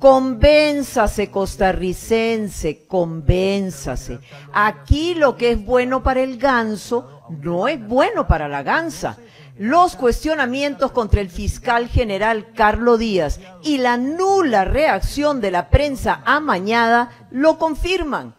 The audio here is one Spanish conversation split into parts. Convénzase, costarricense, convénzase. Aquí lo que es bueno para el ganso no es bueno para la gansa. Los cuestionamientos contra el fiscal general Carlos Díaz y la nula reacción de la prensa amañada lo confirman.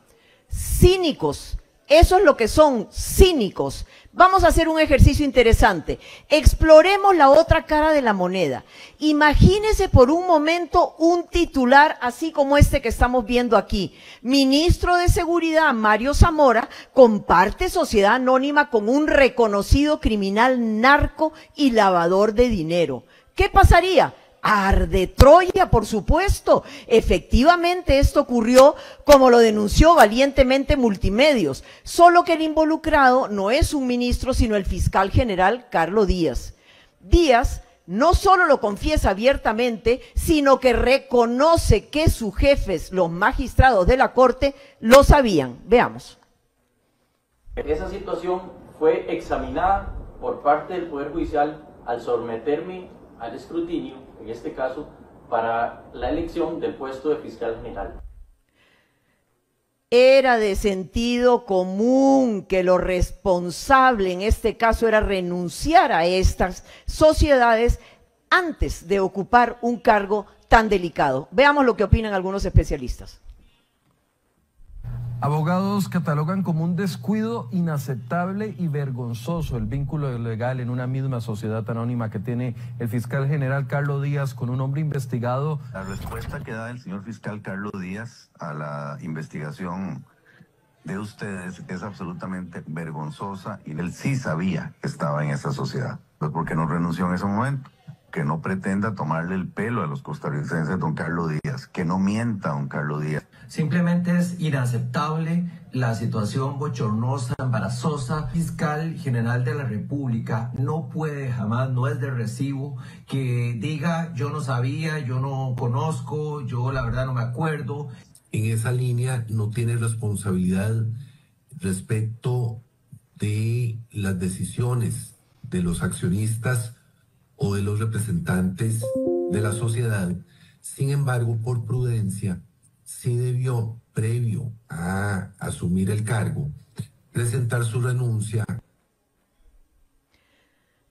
Cínicos, eso es lo que son, cínicos. Vamos a hacer un ejercicio interesante. Exploremos la otra cara de la moneda. Imagínese por un momento un titular así como este que estamos viendo aquí. Ministro de Seguridad Mario Zamora comparte sociedad anónima con un reconocido criminal narco y lavador de dinero. ¿Qué pasaría? Arde Troya, por supuesto. Efectivamente, esto ocurrió como lo denunció valientemente Multimedios, solo que el involucrado no es un ministro, sino el fiscal general Carlos Díaz. Díaz no solo lo confiesa abiertamente, sino que reconoce que sus jefes, los magistrados de la Corte, lo sabían. Veamos. Esa situación fue examinada por parte del Poder Judicial al someterme al escrutinio, en este caso, para la elección del puesto de fiscal general. Era de sentido común que lo responsable en este caso era renunciar a estas sociedades antes de ocupar un cargo tan delicado. Veamos lo que opinan algunos especialistas. Abogados catalogan como un descuido inaceptable y vergonzoso el vínculo legal en una misma sociedad anónima que tiene el fiscal general Carlos Díaz con un hombre investigado. La respuesta que da el señor fiscal Carlos Díaz a la investigación de ustedes es absolutamente vergonzosa, y él sí sabía que estaba en esa sociedad. Pues ¿por qué no renunció en ese momento? Que no pretenda tomarle el pelo a los costarricenses, don Carlos Díaz, que no mienta, don Carlos Díaz. Simplemente es inaceptable la situación bochornosa, embarazosa. El fiscal general de la República no puede jamás, no es de recibo que diga yo no sabía, yo no conozco, yo la verdad no me acuerdo. En esa línea no tiene responsabilidad respecto de las decisiones de los accionistas o de los representantes de la sociedad. Sin embargo, por prudencia, sí debió, previo a asumir el cargo, presentar su renuncia.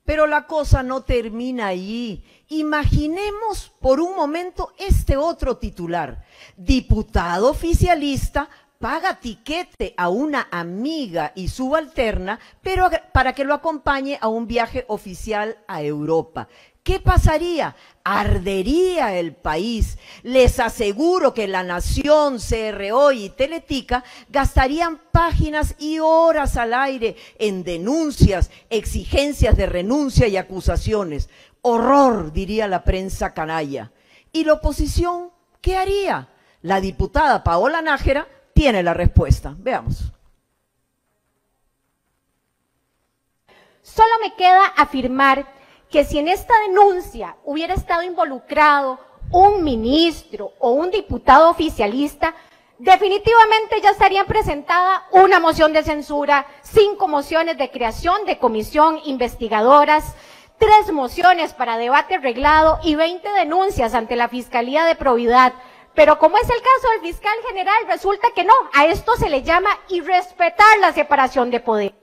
Pero la cosa no termina allí. Imaginemos por un momento este otro titular. Diputado oficialista paga tiquete a una amiga y subalterna, pero para que lo acompañe a un viaje oficial a Europa. ¿Qué pasaría? Ardería el país. Les aseguro que La Nación, CRO y Teletica gastarían páginas y horas al aire en denuncias, exigencias de renuncia y acusaciones. Horror, diría la prensa canalla. ¿Y la oposición qué haría? La diputada Paola Nájera tiene la respuesta. Veamos. Solo me queda afirmar que si en esta denuncia hubiera estado involucrado un ministro o un diputado oficialista, definitivamente ya estaría presentada una moción de censura, 5 mociones de creación de comisión investigadoras, 3 mociones para debate arreglado y 20 denuncias ante la Fiscalía de Probidad. Pero como es el caso del fiscal general, resulta que no, a esto se le llama irrespetar la separación de poder.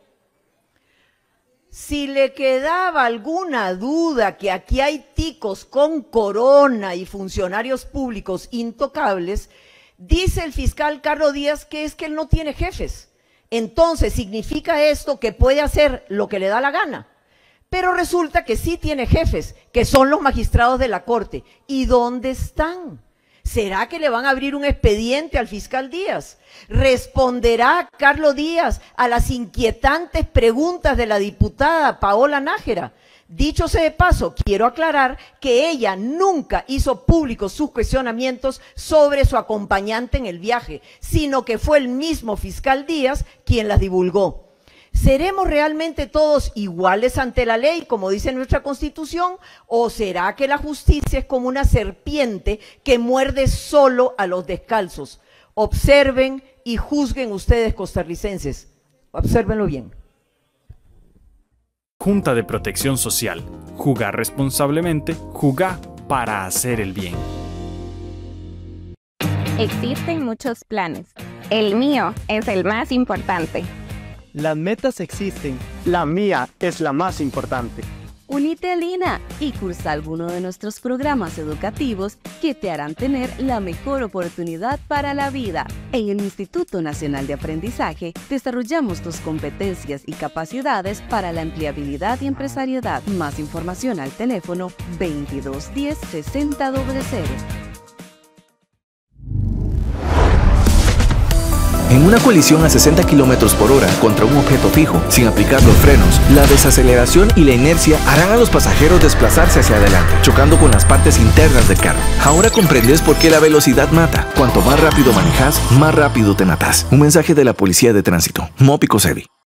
Si le quedaba alguna duda que aquí hay ticos con corona y funcionarios públicos intocables, dice el fiscal Carlos Díaz que es que él no tiene jefes. Entonces, ¿significa esto que puede hacer lo que le da la gana? Pero resulta que sí tiene jefes, que son los magistrados de la Corte. ¿Y dónde están? ¿Será que le van a abrir un expediente al fiscal Díaz? ¿Responderá Carlos Díaz a las inquietantes preguntas de la diputada Paola Nájera? Dicho sea de paso, quiero aclarar que ella nunca hizo públicos sus cuestionamientos sobre su acompañante en el viaje, sino que fue el mismo fiscal Díaz quien las divulgó. ¿Seremos realmente todos iguales ante la ley, como dice nuestra Constitución, o será que la justicia es como una serpiente que muerde solo a los descalzos? Observen y juzguen ustedes, costarricenses. Obsérvenlo bien. Junta de Protección Social. Jugar responsablemente, jugar para hacer el bien. Existen muchos planes. El mío es el más importante. Las metas existen. La mía es la más importante. Únete a Lina y cursa alguno de nuestros programas educativos que te harán tener la mejor oportunidad para la vida. En el Instituto Nacional de Aprendizaje desarrollamos tus competencias y capacidades para la empleabilidad y empresariedad. Más información al teléfono 2210-6000. En una colisión a 60 km por hora contra un objeto fijo, sin aplicar los frenos, la desaceleración y la inercia harán a los pasajeros desplazarse hacia adelante, chocando con las partes internas del carro. Ahora comprendes por qué la velocidad mata. Cuanto más rápido manejas, más rápido te matas. Un mensaje de la Policía de Tránsito. Mópico Sevi.